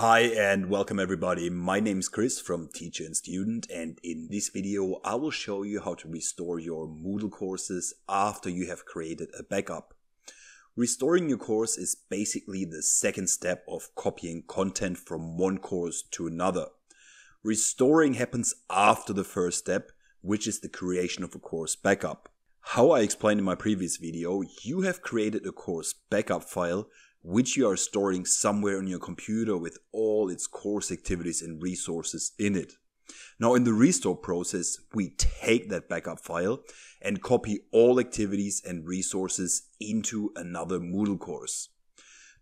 Hi and welcome everybody, my name is Chris from Teacher and Student, and in this video I will show you how to restore your Moodle courses after you have created a backup. Restoring your course is basically the second step of copying content from one course to another. Restoring happens after the first step, which is the creation of a course backup. How I explained in my previous video, you have created a course backup file which you are storing somewhere on your computer with all its course activities and resources in it. Now in the restore process, we take that backup file and copy all activities and resources into another Moodle course.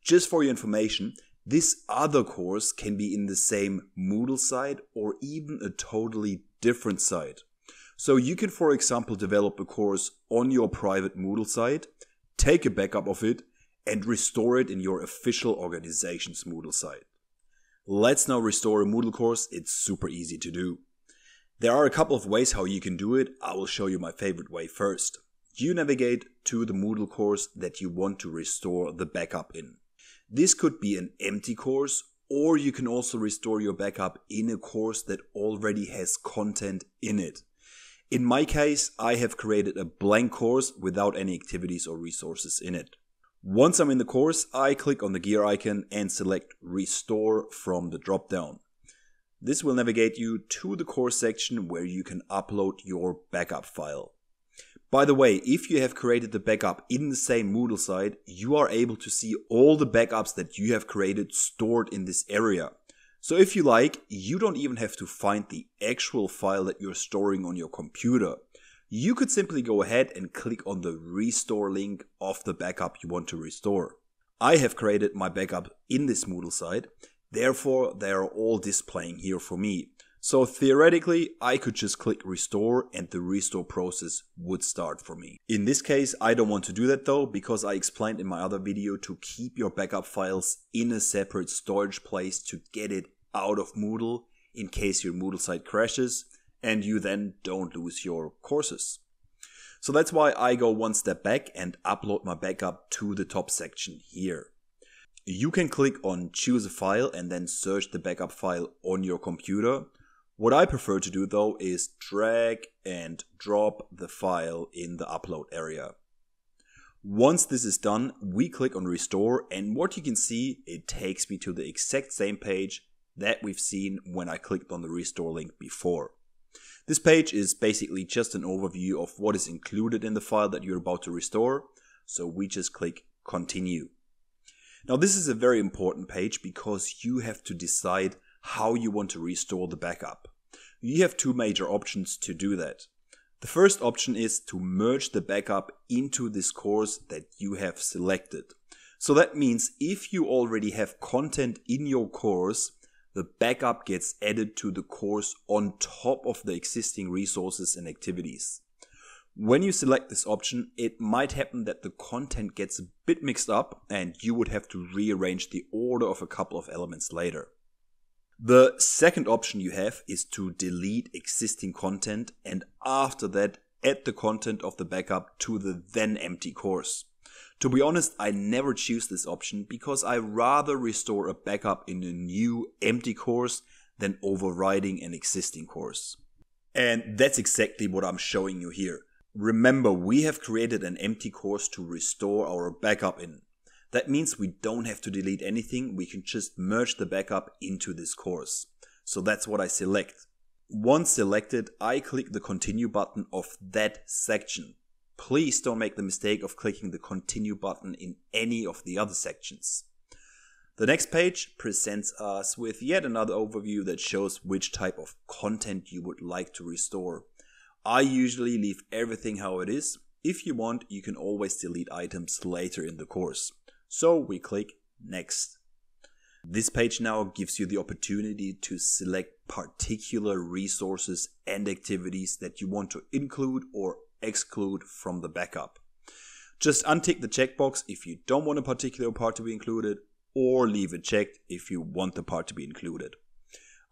Just for your information, this other course can be in the same Moodle site or even a totally different site. So you can, for example, develop a course on your private Moodle site, take a backup of it, and restore it in your official organization's Moodle site. Let's now restore a Moodle course. It's super easy to do. There are a couple of ways how you can do it. I will show you my favorite way first. You navigate to the Moodle course that you want to restore the backup in. This could be an empty course, or you can also restore your backup in a course that already has content in it. In my case, I have created a blank course without any activities or resources in it. Once I'm in the course, I click on the gear icon and select Restore from the drop-down. This will navigate you to the course section where you can upload your backup file. By the way, if you have created the backup in the same Moodle site, you are able to see all the backups that you have created stored in this area. So if you like, you don't even have to find the actual file that you're storing on your computer. You could simply go ahead and click on the restore link of the backup you want to restore. I have created my backup in this Moodle site, therefore they are all displaying here for me. So theoretically, I could just click restore and the restore process would start for me. In this case, I don't want to do that though, because I explained in my other video to keep your backup files in a separate storage place to get it out of Moodle in case your Moodle site crashes and you then don't lose your courses. So that's why I go one step back and upload my backup to the top section here. You can click on choose a file and then search the backup file on your computer. What I prefer to do though is drag and drop the file in the upload area. Once this is done, we click on restore, and what you can see, it takes me to the exact same page that we've seen when I clicked on the restore link before. This page is basically just an overview of what is included in the file that you're about to restore, so we just click continue. Now this is a very important page because you have to decide how you want to restore the backup. You have two major options to do that. The first option is to merge the backup into this course that you have selected. So that means if you already have content in your course, the backup gets added to the course on top of the existing resources and activities. When you select this option, it might happen that the content gets a bit mixed up and you would have to rearrange the order of a couple of elements later. The second option you have is to delete existing content and after that add the content of the backup to the then empty course. To be honest, I never choose this option because I rather restore a backup in a new empty course than overriding an existing course. And that's exactly what I'm showing you here. Remember, we have created an empty course to restore our backup in. That means we don't have to delete anything, we can just merge the backup into this course. So that's what I select. Once selected, I click the continue button of that section. Please don't make the mistake of clicking the continue button in any of the other sections. The next page presents us with yet another overview that shows which type of content you would like to restore. I usually leave everything how it is. If you want, you can always delete items later in the course. So we click next. This page now gives you the opportunity to select particular resources and activities that you want to include or exclude from the backup. Just untick the checkbox if you don't want a particular part to be included, or leave it checked if you want the part to be included.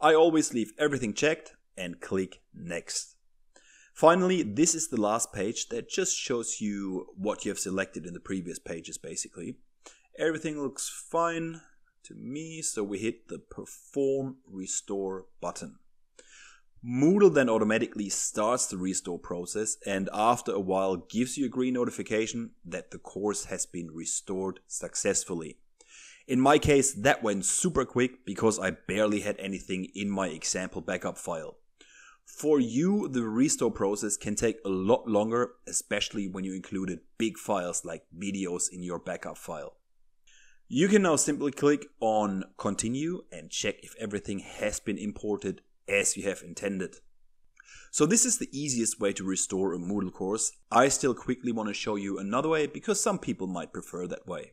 I always leave everything checked and click next. Finally, this is the last page that just shows you what you have selected in the previous pages basically. Everything looks fine, to me. So we hit the perform restore button. Moodle then automatically starts the restore process and after a while gives you a green notification that the course has been restored successfully. In my case, that went super quick because I barely had anything in my example backup file. For you, the restore process can take a lot longer, especially when you included big files like videos in your backup file. You can now simply click on continue and check if everything has been imported as you have intended. So this is the easiest way to restore a Moodle course. I still quickly want to show you another way because some people might prefer that way.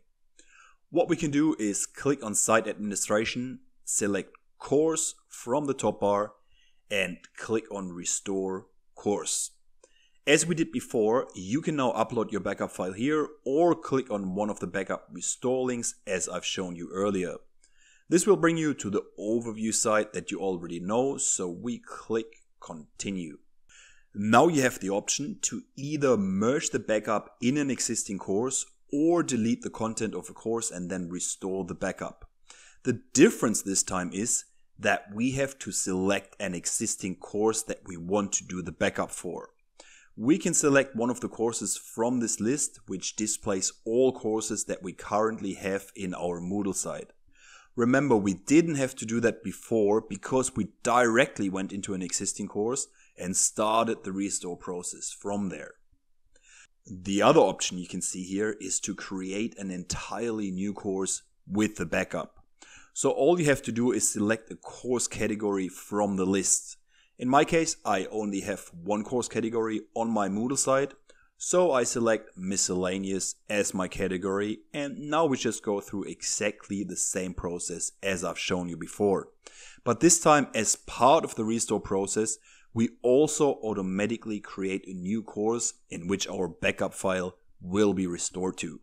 What we can do is click on Site Administration, select Course from the top bar and click on Restore Course. As we did before, you can now upload your backup file here or click on one of the backup restore links as I've shown you earlier. This will bring you to the overview site that you already know, so we click continue. Now you have the option to either merge the backup in an existing course or delete the content of a course and then restore the backup. The difference this time is that we have to select an existing course that we want to do the backup for. We can select one of the courses from this list, which displays all courses that we currently have in our Moodle site. Remember, we didn't have to do that before because we directly went into an existing course and started the restore process from there. The other option you can see here is to create an entirely new course with the backup. So all you have to do is select a course category from the list. In my case, I only have one course category on my Moodle site, so I select miscellaneous as my category and now we just go through exactly the same process as I've shown you before. But this time, as part of the restore process, we also automatically create a new course in which our backup file will be restored to.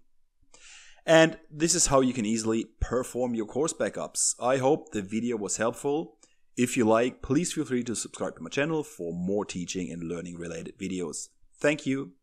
And this is how you can easily perform your course backups. I hope the video was helpful. If you like, please feel free to subscribe to my channel for more teaching and learning related videos. Thank you.